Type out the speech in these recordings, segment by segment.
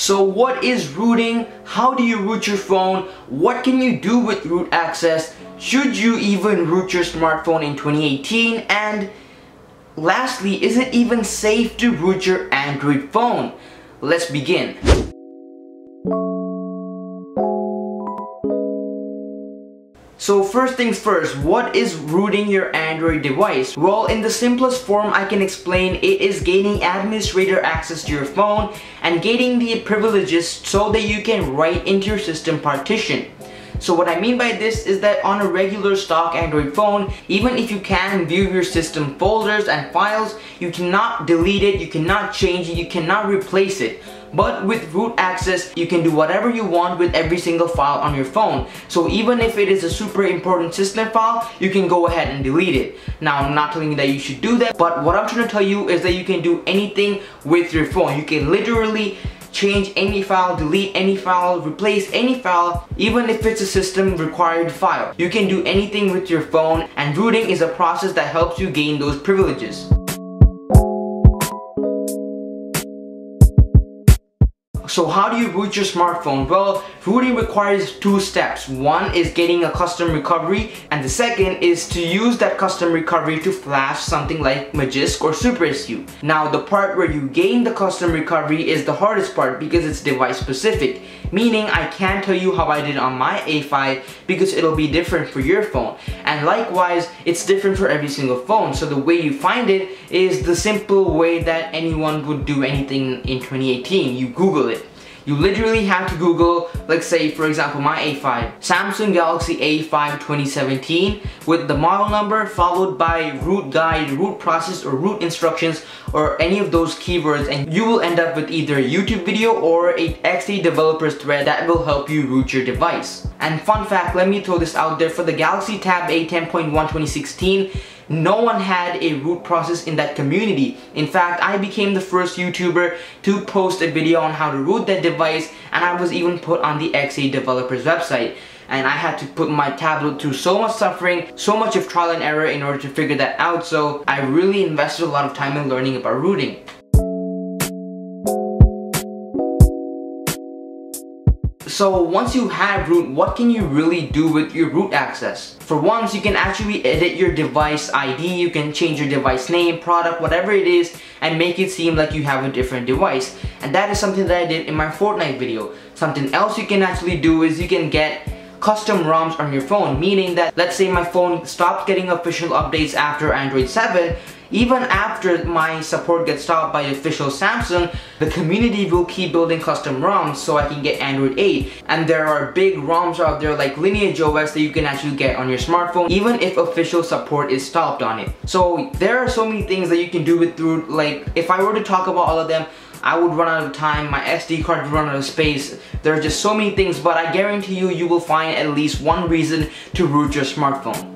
So what is rooting? How do you root your phone? What can you do with root access? Should you even root your smartphone in 2018? And lastly, is it even safe to root your Android phone? Let's begin. So first things first, what is rooting your Android device? Well, in the simplest form I can explain, it is gaining administrator access to your phone and gaining the privileges so that you can write into your system partition. So what I mean by this is that on a regular stock Android phone, even if you can view your system folders and files, you cannot delete it, you cannot change it, you cannot replace it. But with root access, you can do whatever you want with every single file on your phone. So even if it is a super important system file, you can go ahead and delete it. Now, I'm not telling you that you should do that, but what I'm trying to tell you is that you can do anything with your phone. You can literally change any file, delete any file, replace any file, even if it's a system required file. You can do anything with your phone, and rooting is a process that helps you gain those privileges. So how do you root your smartphone? Well, rooting requires two steps. One is getting a custom recovery, and the second is to use that custom recovery to flash something like Magisk or SuperSU. Now, the part where you gain the custom recovery is the hardest part because it's device specific. Meaning, I can't tell you how I did on my A5 because it'll be different for your phone. And likewise, it's different for every single phone. So the way you find it is the simple way that anyone would do anything in 2018. You Google it. You literally have to Google, let's say for example my A5, Samsung Galaxy A5 2017 with the model number followed by root guide, root process or root instructions or any of those keywords, and you will end up with either a YouTube video or a XDA Developers thread that will help you root your device. And fun fact, let me throw this out there, for the Galaxy Tab A 10.1 2016, no one had a root process in that community. In fact, I became the first YouTuber to post a video on how to root that device, and I was even put on the XDA Developers website. And I had to put my tablet through so much suffering, so much of trial and error in order to figure that out, so I really invested a lot of time in learning about rooting. So once you have root, what can you really do with your root access? For once, you can actually edit your device ID, you can change your device name, product, whatever it is, and make it seem like you have a different device. And that is something that I did in my Fortnite video. Something else you can actually do is you can get custom ROMs on your phone, meaning that let's say my phone stopped getting official updates after Android 7, even after my support gets stopped by official Samsung, the community will keep building custom ROMs so I can get Android 8. And there are big ROMs out there like Lineage OS that you can actually get on your smartphone even if official support is stopped on it. So there are so many things that you can do with root. Like if I were to talk about all of them, I would run out of time, my SD card would run out of space. There are just so many things, but I guarantee you, you will find at least one reason to root your smartphone.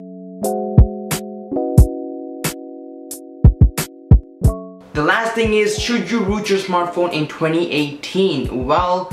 The last thing is, should you root your smartphone in 2018? Well,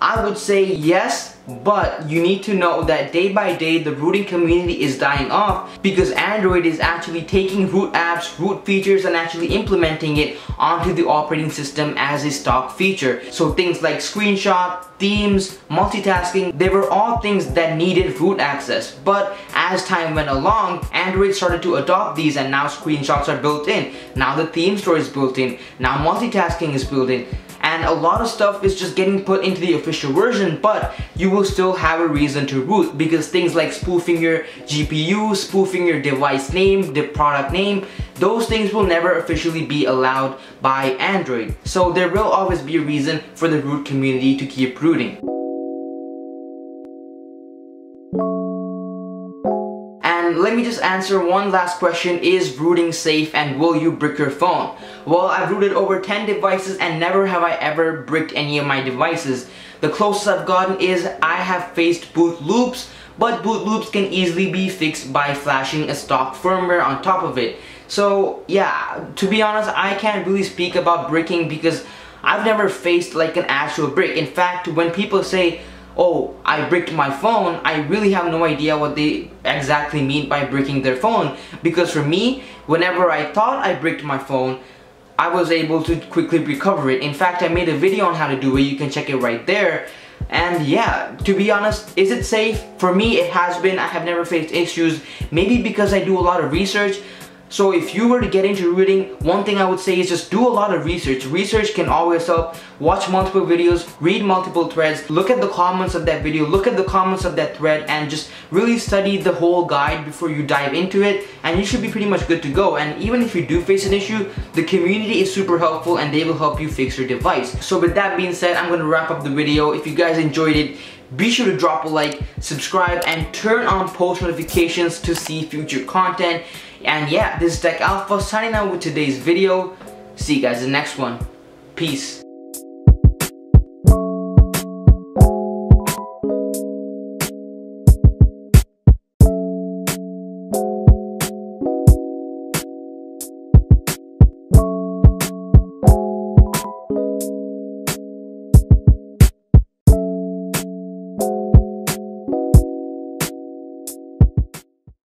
I would say yes, but you need to know that day by day the rooting community is dying off because Android is actually taking root apps, root features, and actually implementing it onto the operating system as a stock feature. So things like screenshot, themes, multitasking, they were all things that needed root access. But as time went along, Android started to adopt these, and now screenshots are built in. Now the theme store is built in. Now multitasking is built in. And a lot of stuff is just getting put into the official version, but you will still have a reason to root because things like spoofing your GPU, spoofing your device name, the product name, those things will never officially be allowed by Android. So there will always be a reason for the root community to keep rooting. Let me just answer one last question. Is rooting safe and will you brick your phone? Well, I've rooted over 10 devices and never have I ever bricked any of my devices. The closest I've gotten is I have faced boot loops, but boot loops can easily be fixed by flashing a stock firmware on top of it. So yeah, to be honest, I can't really speak about bricking because I've never faced like an actual brick. In fact, when people say, oh, I bricked my phone, I really have no idea what they exactly mean by bricking their phone, because for me, whenever I thought I bricked my phone, I was able to quickly recover it. In fact, I made a video on how to do it. You can check it right there. And yeah, to be honest, is it safe? For me, it has been. I have never faced issues, maybe because I do a lot of research. So if you were to get into rooting, one thing I would say is just do a lot of research. Research can always help. Watch multiple videos, read multiple threads, look at the comments of that video, look at the comments of that thread, and just really study the whole guide before you dive into it, and you should be pretty much good to go. And even if you do face an issue, the community is super helpful and they will help you fix your device. So with that being said, I'm going to wrap up the video. If you guys enjoyed it, be sure to drop a like, subscribe, and turn on post notifications to see future content. And yeah, this is TechAlpha signing out with today's video. See you guys in the next one. Peace.